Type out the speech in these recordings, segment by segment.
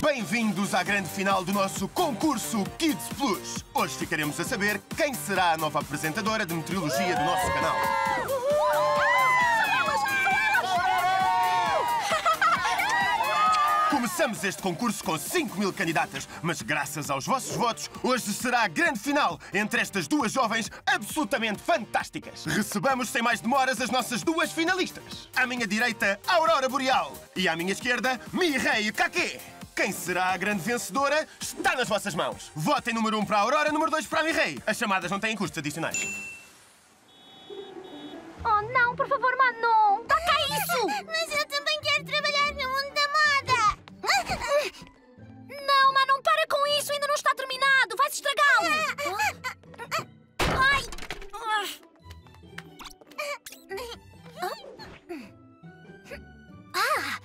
Bem-vindos à grande final do nosso concurso Kids Plus. Hoje ficaremos a saber quem será a nova apresentadora de meteorologia do nosso canal. Começamos este concurso com 5.000 candidatas, mas graças aos vossos votos, hoje será a grande final entre estas duas jovens absolutamente fantásticas. Recebamos sem mais demoras as nossas duas finalistas. À minha direita, Aurora Boreal, e à minha esquerda, Mireille Caquet. Quem será a grande vencedora está nas vossas mãos. Votem número 1 para a Aurora, número 2 para a Mireille. As chamadas não têm custos adicionais. Oh não, por favor, Manon! Toca isso! Mas eu também quero trabalhar no mundo da moda! Não, Manon, para com isso! Ainda não está terminado! Vai-se estragá-lo! Ai! Ah!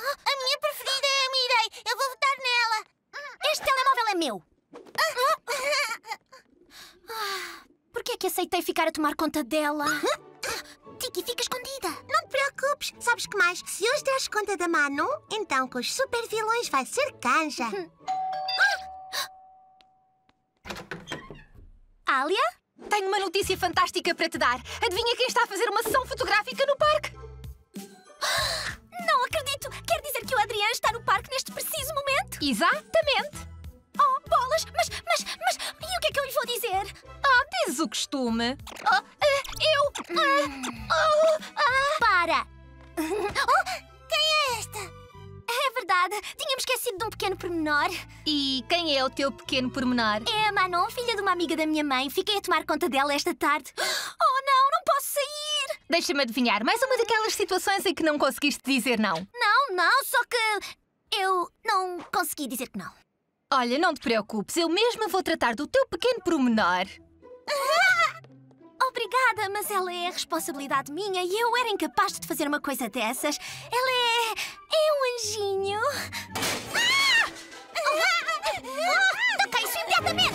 A minha preferida é a Mireille! Eu vou votar nela! Este telemóvel é meu! Porquê é que aceitei ficar a tomar conta dela? Tiki, fica escondida. Não te preocupes. Sabes que mais? Se hoje deres conta da Manon, então com os super vilões vai ser canja. Alya? Tenho uma notícia fantástica para te dar. Adivinha quem está a fazer uma sessão fotográfica no parque? Não acredito. Quer dizer que o Adrien está no parque neste preciso momento? Exatamente. Oh, bolas! Mas... E o que é que eu lhe vou dizer? Oh, dizes o costume. Oh, Para! Quem é esta? É verdade. Tínhamos esquecido de um pequeno pormenor. E quem é o teu pequeno pormenor? É a Manon, filha de uma amiga da minha mãe. Fiquei a tomar conta dela esta tarde. Oh, não! Não posso sair! Deixa-me adivinhar. Mais uma daquelas situações em que não conseguiste dizer não. Não. Só que... eu não consegui dizer que não. Olha, não te preocupes, eu mesma vou tratar do teu pequeno pormenor. Obrigada, mas ela é a responsabilidade minha e eu era incapaz de fazer uma coisa dessas. Ela é um anjinho. Toca isso imediatamente!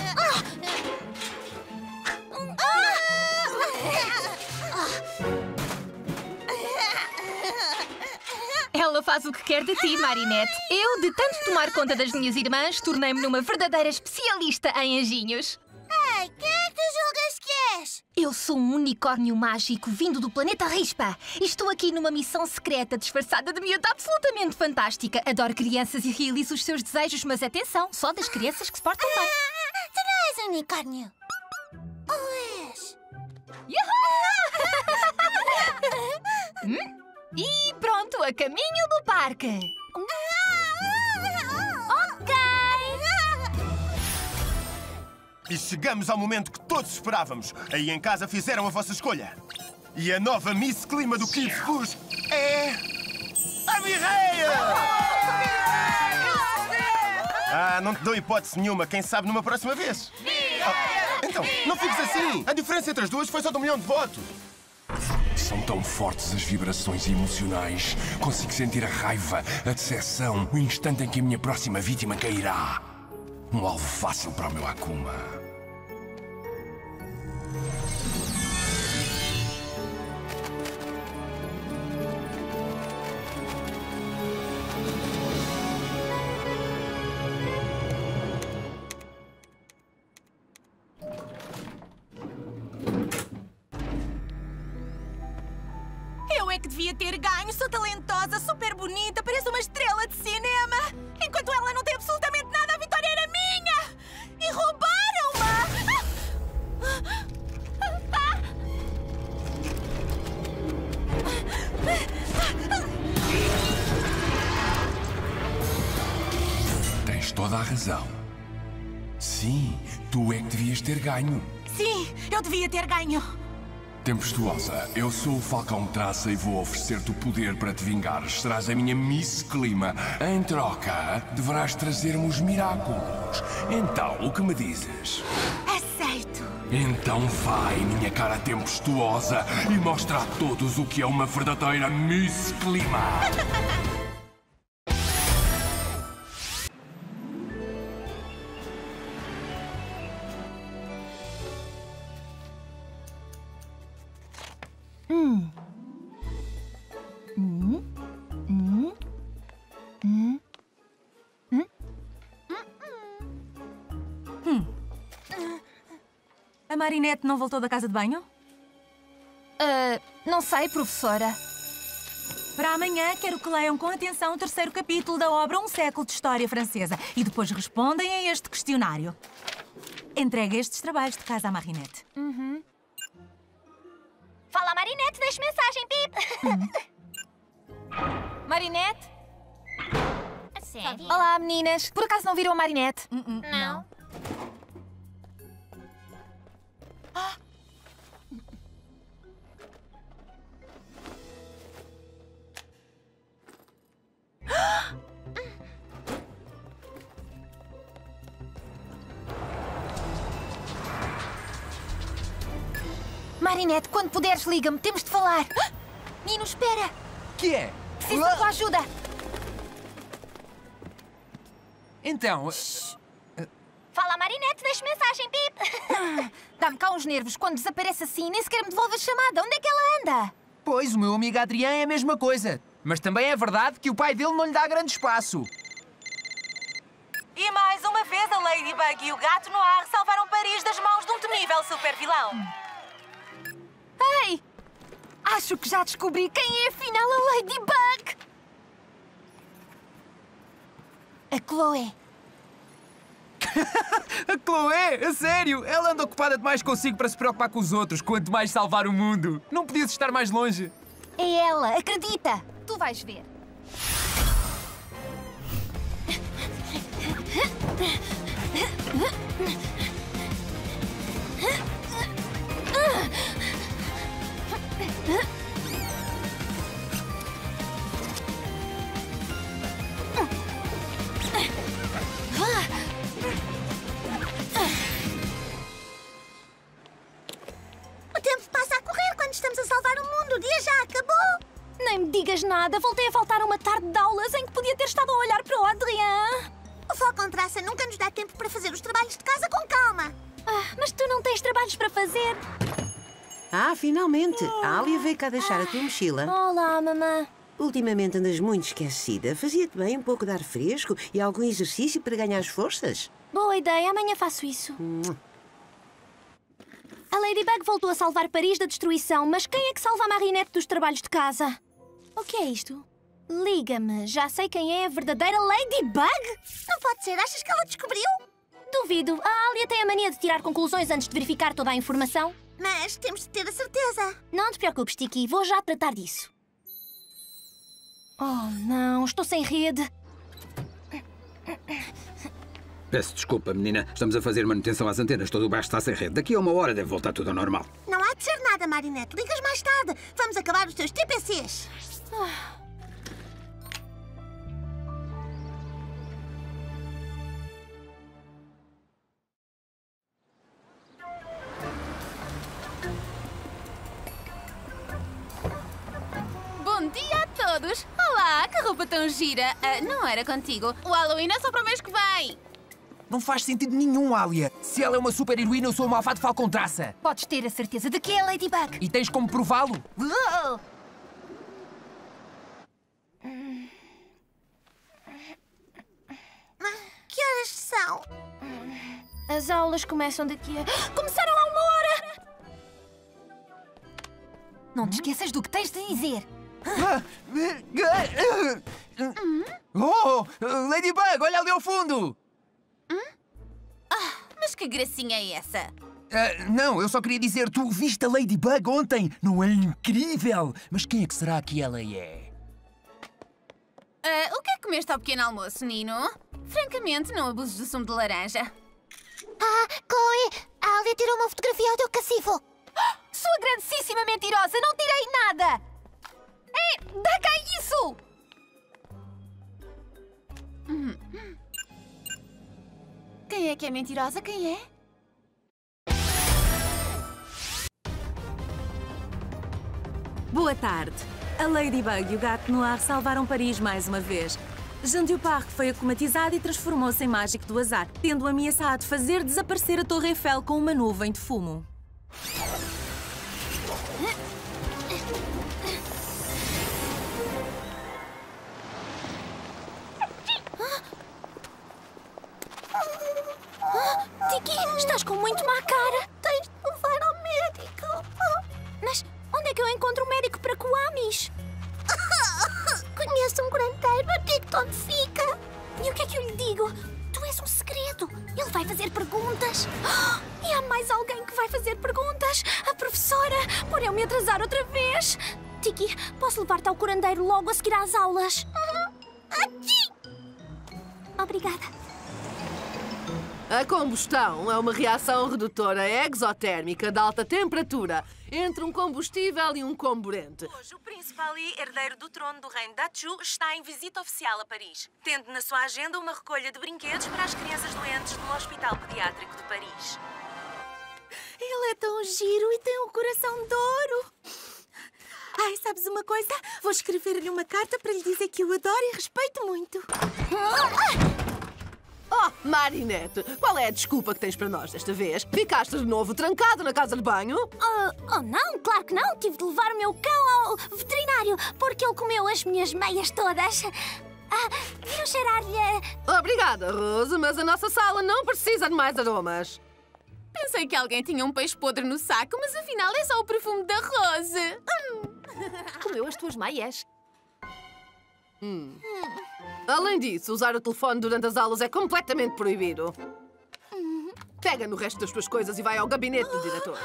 Ela faz o que quer de ti, Marinette. Eu, de tanto tomar conta das minhas irmãs, tornei-me numa verdadeira especialista em anjinhos. Ei, quem é que tu julgas que és? Eu sou um unicórnio mágico vindo do planeta Rispa. E estou aqui numa missão secreta disfarçada de miúda absolutamente fantástica. Adoro crianças e realizo os seus desejos, mas atenção, só das crianças que se portam bem. Tu não és unicórnio. Ou és? E pronto, a caminho do parque! Ok! E chegamos ao momento que todos esperávamos. Aí em casa fizeram a vossa escolha. E a nova Miss Clima do Kids Plus é... a Mireia! Ah, não te dou hipótese nenhuma. Quem sabe numa próxima vez? Oh, então, não fiques assim! A diferença entre as duas foi só de 1 milhão de votos. São tão fortes as vibrações emocionais. Consigo sentir a raiva, a decepção, o instante em que a minha próxima vítima cairá. Um alvo fácil para o meu akuma. Devia ter ganho, sou talentosa, super bonita, pareço uma estrela de cinema. Enquanto ela não tem absolutamente nada, a vitória era minha! E roubaram-me! Tens toda a razão. Sim, tu é que devias ter ganho. Sim, eu devia ter ganho. Tempestuosa, eu sou o Falcão Traça e vou oferecer-te o poder para te vingares. Serás a minha Miss Clima. Em troca, deverás trazer-me os Miraculous. Então, o que me dizes? Aceito. Então vai, minha cara tempestuosa, e mostra a todos o que é uma verdadeira Miss Clima. Marinette não voltou da casa de banho? Não sei, professora. Para amanhã, quero que leiam com atenção o 3º capítulo da obra Um Século de História Francesa e depois respondem a este questionário. Entregue estes trabalhos de casa à Marinette. Uhum. Fala, Marinette, deixe mensagem, Pip! Marinette? Sério? Olá, meninas. Por acaso não viram a Marinette? Não. Ah! Marinette, quando puderes, liga-me. Temos de falar. Nino, espera. Que é? Preciso da tua ajuda. Então... Fala, Marinette, deixe mensagem, Pip. Dá-me cá uns nervos. Quando desaparece assim, nem sequer me devolve a chamada. Onde é que ela anda? Pois, o meu amigo Adrien é a mesma coisa. Mas também é verdade que o pai dele não lhe dá grande espaço. E mais uma vez a Ladybug e o Gato Noir salvaram Paris das mãos de um temível supervilão. Ei! Acho que já descobri quem é afinal a Ladybug! A Chloé. A Chloé? A sério? Ela anda ocupada demais consigo para se preocupar com os outros, quanto mais salvar o mundo. Não podias estar mais longe. É ela, acredita! Tu vais ver. O tempo passa a correr quando estamos a salvar o mundo. O dia já acabou. Nem me digas nada. Voltei a faltar uma tarde de aulas em que podia ter estado a olhar para o Adrien. O Falcão Traça nunca nos dá tempo para fazer os trabalhos de casa com calma. Mas tu não tens trabalhos para fazer. Finalmente! A Alya veio cá deixar a tua mochila. Olá, mamã. Ultimamente andas muito esquecida. Fazia-te bem um pouco de ar fresco e algum exercício para ganhar as forças. Boa ideia. Amanhã faço isso. A Ladybug voltou a salvar Paris da destruição, mas quem é que salva a Marinette dos trabalhos de casa? O que é isto? Liga-me. Já sei quem é a verdadeira Ladybug. Não pode ser. Achas que ela descobriu? Duvido. A Alya tem a mania de tirar conclusões antes de verificar toda a informação. Mas temos de ter a certeza. Não te preocupes, Tiki. Vou já tratar disso. Oh, não. Estou sem rede. Peço desculpa, menina. Estamos a fazer manutenção às antenas. Todo o baixo está sem rede. Daqui a 1 hora deve voltar tudo ao normal. Não há de ser nada, Marinette. Ligas mais tarde. Vamos acabar os teus TPCs. Olá, que roupa tão gira. Não era contigo. O Halloween é só para o mês que vem. Não faz sentido nenhum, Alya. Se ela é uma super heroína, eu sou o malvado Falcão Traça. Podes ter a certeza de que é Ladybug. E tens como prová-lo. Que horas são? As aulas começam daqui a... Começaram há 1 hora! Não te esqueças do que tens de dizer. Oh, Ladybug, olha ali ao fundo! Mas que gracinha é essa? Não, eu só queria dizer, tu viste a Ladybug ontem? Não é incrível? Mas quem é que será que ela é? O que é que comeste ao pequeno almoço, Nino? Francamente, não abuses do sumo de laranja. Chloé, a Alya tirou uma fotografia ao teu cacifo. Sua grandíssima mentirosa, não tirei nada! Ei, dá cá isso! Quem é que é mentirosa? Quem é? Boa tarde. A Ladybug e o Gato Noir salvaram Paris mais uma vez. Jean-Duparque foi akumatizado e transformou-se em mágico do azar, tendo ameaçado fazer desaparecer a Torre Eiffel com uma nuvem de fumo. Tiki, estás com muito má cara. Tens que eu encontro um médico para Kwamis. Conheço um curandeiro, eu digo-te onde fica. E o que é que eu lhe digo? Tu és um segredo. Ele vai fazer perguntas. Oh, e há mais alguém que vai fazer perguntas. A professora, por eu me atrasar outra vez. Tiki, posso levar-te ao curandeiro logo a seguir às aulas? Obrigada. A combustão é uma reação redutora exotérmica de alta temperatura entre um combustível e um comburente. Hoje, o príncipe Ali, herdeiro do trono do reino Dachu, está em visita oficial a Paris, tendo na sua agenda uma recolha de brinquedos para as crianças doentes no Hospital Pediátrico de Paris. Ele é tão giro e tem um coração de ouro. Ai, sabes uma coisa? Vou escrever-lhe uma carta para lhe dizer que o adoro e respeito muito. Oh, Marinette, qual é a desculpa que tens para nós desta vez? Ficaste de novo trancado na casa de banho? Oh, não, claro que não. Tive de levar o meu cão ao veterinário porque ele comeu as minhas meias todas. Viram cheirar-lhe... Obrigada, Rose, mas a nossa sala não precisa de mais aromas. Pensei que alguém tinha um peixe podre no saco, mas afinal é só o perfume da Rose. Comeu as tuas meias. Além disso, usar o telefone durante as aulas é completamente proibido. Pega no resto das tuas coisas e vai ao gabinete do diretor.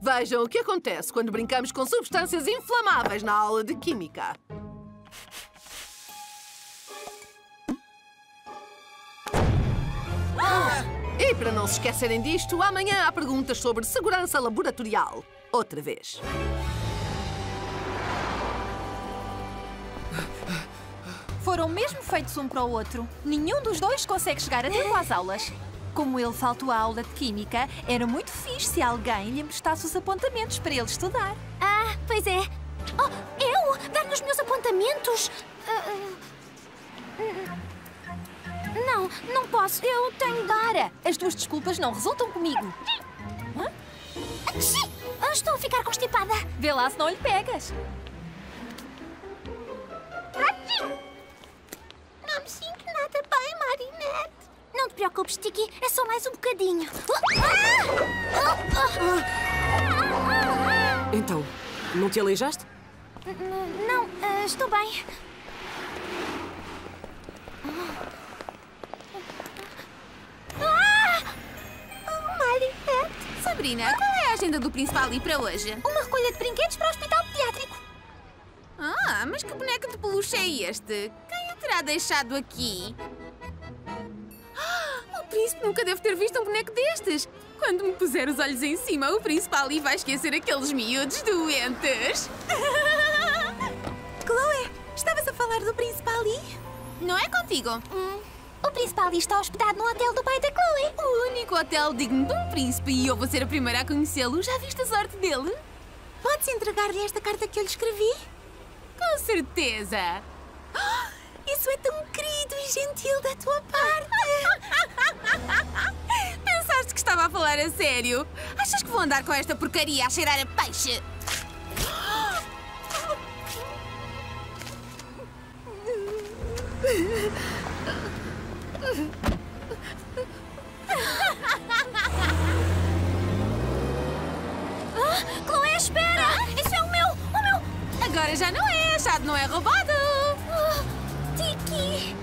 Vejam o que acontece quando brincamos com substâncias inflamáveis na aula de química. E para não se esquecerem disto, amanhã há perguntas sobre segurança laboratorial. Outra vez. Foram mesmo feitos um para o outro. Nenhum dos dois consegue chegar a tempo às aulas. Como ele faltou à aula de Química, era muito fixe se alguém lhe emprestasse os apontamentos para ele estudar. Ah, pois é. Oh, eu? Dar-lhe os meus apontamentos? Não, não posso. Eu tenho... Para! As tuas desculpas não resultam comigo. Hã? Estou a ficar constipada. Vê lá se não lhe pegas. Não me sinto nada bem, Marinette. Não te preocupes, Tiki. É só mais um bocadinho. Então, não te aleijaste? Não, estou bem. Sabrina, qual é a agenda do príncipe Ali para hoje? Uma recolha de brinquedos para o hospital pediátrico. Ah, mas que boneco de peluche é este? Quem a terá deixado aqui? Ah, o príncipe nunca deve ter visto um boneco destes. Quando me puser os olhos em cima, o príncipe Ali vai esquecer aqueles miúdos doentes. Chloé, estavas a falar do príncipe Ali? Não é contigo? O príncipe Ali está hospedado no hotel do pai da Chloé. O único hotel digno de um príncipe. E eu vou ser a primeira a conhecê-lo. Já viste a sorte dele? Podes entregar-lhe esta carta que eu lhe escrevi? Com certeza. Isso é tão querido e gentil da tua parte. Pensaste que estava a falar a sério? Achas que vou andar com esta porcaria a cheirar a peixe? Chloé, espera! Isso é o meu! Agora já não é! Achado não é roubado! Tiki!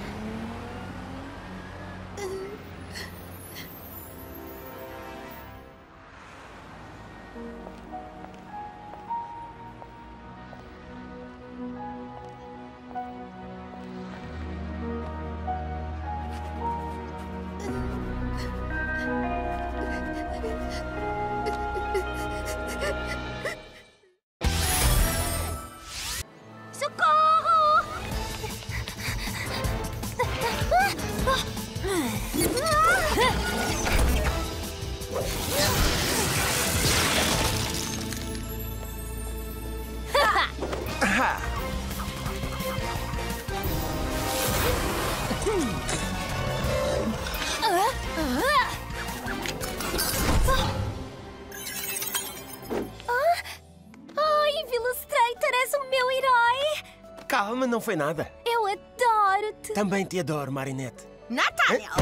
Não foi nada. Eu adoro-te. Também te adoro, Marinette. Nathaniel!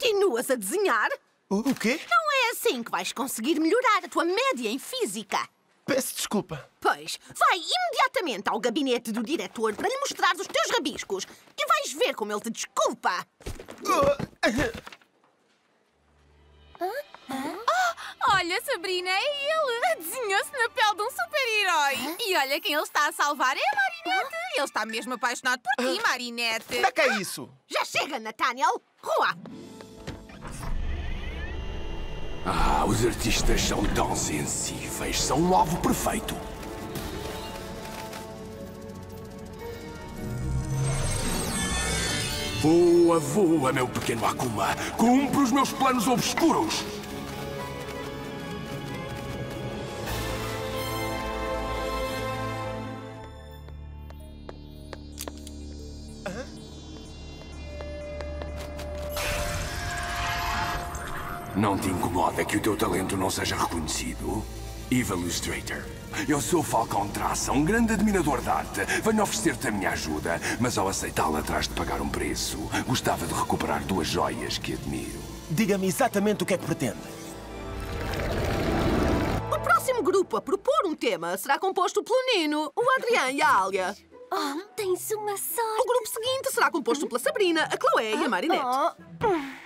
Continuas a desenhar? O quê? Não é assim que vais conseguir melhorar a tua média em física. Peço desculpa. Pois, vai imediatamente ao gabinete do diretor para lhe mostrar os teus rabiscos e vais ver como ele te desculpa. Olha, Sabrina, é ele! Desenhou-se na pele de um super-herói! E olha quem ele está a salvar é a Marinette! Ele está mesmo apaixonado por ti, Marinette! Dá cá isso! Já chega, Nathaniel! Rua! Ah, os artistas são tão sensíveis! São um alvo perfeito! Voa, voa, meu pequeno Akuma! Cumpre os meus planos obscuros! Não te incomoda que o teu talento não seja reconhecido? Evilustrator, eu sou Falcão Traça, um grande admirador da arte. Venho oferecer-te a minha ajuda, mas ao aceitá-la terás de pagar um preço. Gostava de recuperar duas joias que admiro. Diga-me exatamente o que é que pretende. O próximo grupo a propor um tema será composto pelo Nino, o Adrien e a Alya. Oh, tens uma sorte! O grupo seguinte será composto pela Sabrina, a Chloé e a Marinette.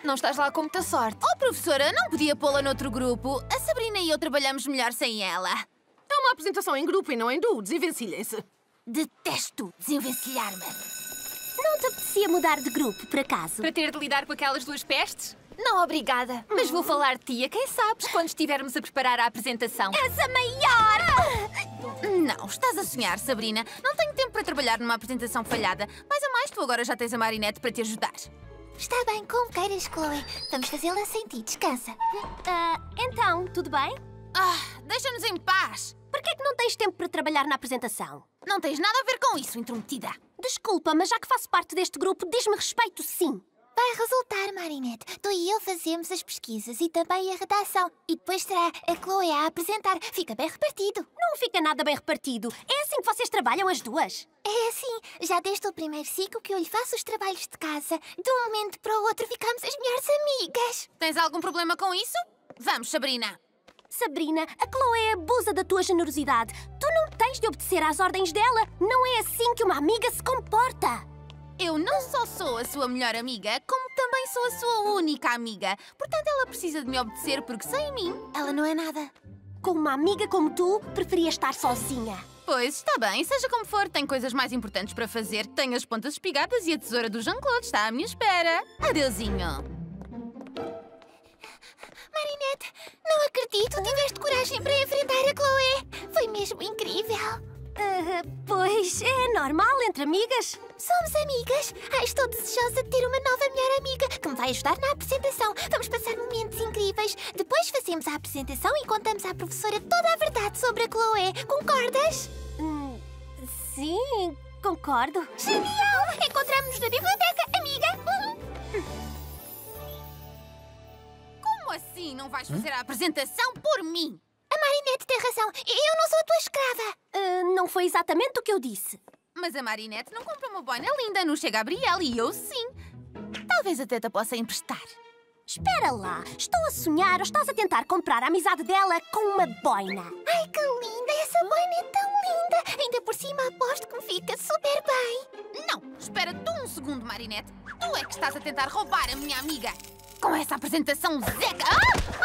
Não estás lá com muita sorte. Oh, professora, não podia pô-la noutro grupo. A Sabrina e eu trabalhamos melhor sem ela. É uma apresentação em grupo e não em duo. Desenvencilhem-se. Detesto desenvencilhar-me. Não te apetecia mudar de grupo, por acaso? Para ter de lidar com aquelas duas pestes? Não, obrigada. Mas vou falar de ti, a quem sabes, quando estivermos a preparar a apresentação. És a maior! Não, estás a sonhar, Sabrina. Não tenho tempo para trabalhar numa apresentação falhada. Mais a mais, tu agora já tens a Marinette para te ajudar. Está bem, como queiras, Chloé. Vamos fazê-la sem ti, descansa. Então, tudo bem? Deixa-nos em paz. Por que é que não tens tempo para trabalhar na apresentação? Não tens nada a ver com isso, intrometida. Desculpa, mas já que faço parte deste grupo, diz-me respeito, sim. Vai resultar, Marinette. Tu e eu fazemos as pesquisas e também a redação. E depois será a Chloé a apresentar. Fica bem repartido. Não fica nada bem repartido. É assim que vocês trabalham as duas? É assim. Já desde o primeiro ciclo que eu lhe faço os trabalhos de casa. De um momento para o outro ficamos as melhores amigas. Tens algum problema com isso? Vamos, Sabrina. Sabrina, a Chloé abusa da tua generosidade. Tu não tens de obedecer às ordens dela. Não é assim que uma amiga se comporta. Eu não só sou a sua melhor amiga, como também sou a sua única amiga. Portanto, ela precisa de me obedecer, porque sem mim... Ela não é nada. Com uma amiga como tu, preferia estar sozinha. Pois, está bem. Seja como for, tenho coisas mais importantes para fazer. Tenho as pontas espigadas e a tesoura do Jean-Claude está à minha espera. Adeusinho. Marinette, não acredito. Tiveste coragem para enfrentar a Chloé. Foi mesmo incrível. Pois, é normal entre amigas. Somos amigas. Ai, estou desejosa de ter uma nova melhor amiga que me vai ajudar na apresentação. Vamos passar momentos incríveis. Depois fazemos a apresentação e contamos à professora toda a verdade sobre a Chloé. Concordas? Sim, concordo. Genial! Encontramos-nos na biblioteca, amiga. Como assim não vais fazer a apresentação por mim? A Marinette tem razão. Eu não sou a tua escrava. Não foi exatamente o que eu disse. Mas a Marinette não compra uma boina linda, não chega a Gabriel e eu sim. Talvez até te possa emprestar. Espera lá. Estou a sonhar ou estás a tentar comprar a amizade dela com uma boina? Ai, que linda. Essa boina é tão linda. Ainda por cima aposto que me fica super bem. Não. Espera tu um segundo, Marinette. Tu é que estás a tentar roubar a minha amiga. Com essa apresentação, Zeca...